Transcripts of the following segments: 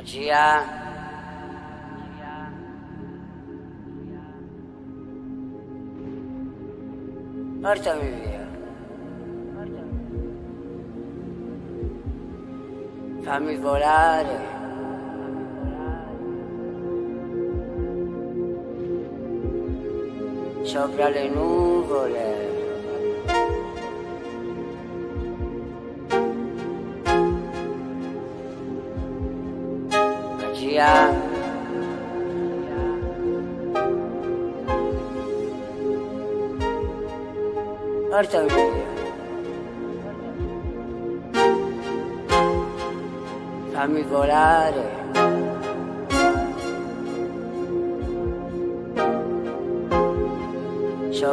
Magia. Portami via. Fammi volare. Sopra le nuvole. Magia. Portami via. Fammi volare.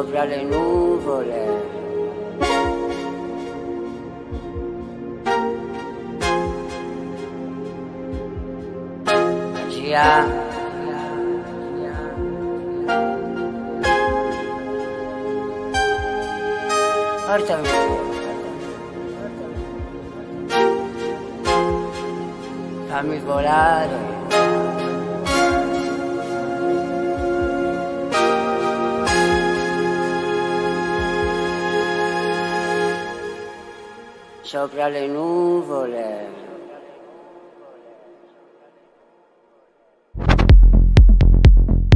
Sopra le nuvole. Magia. Portami via. Fammi volare. Sopra le nuvole. Magia.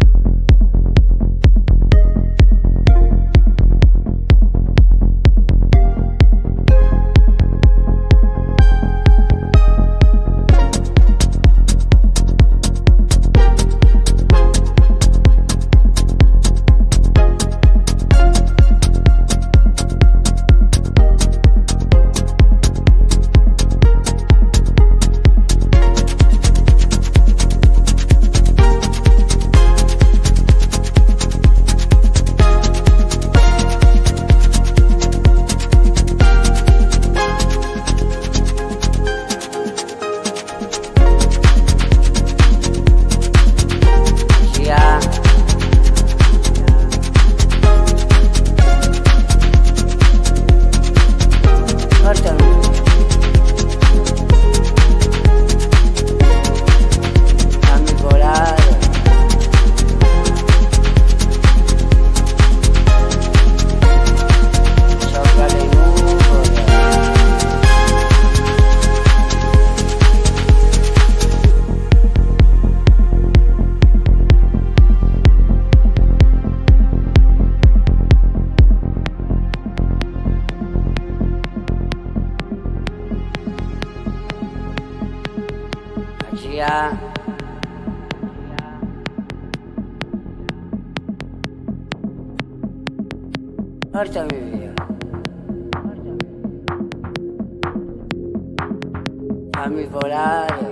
Portami via. Fammi volare.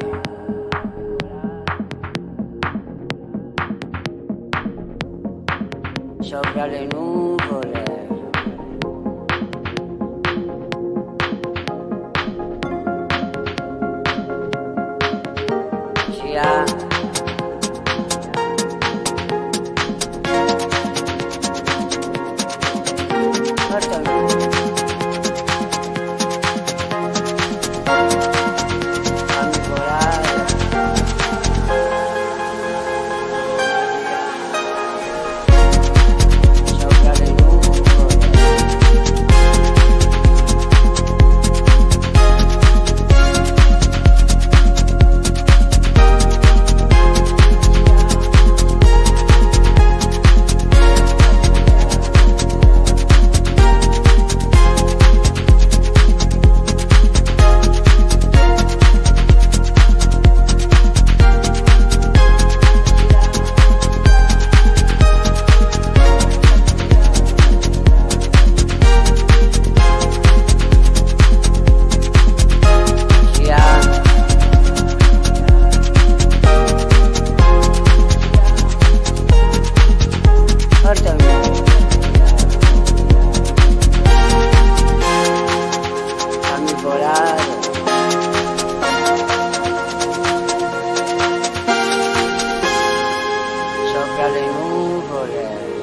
Sopra le nuvole. sopra le nuvole.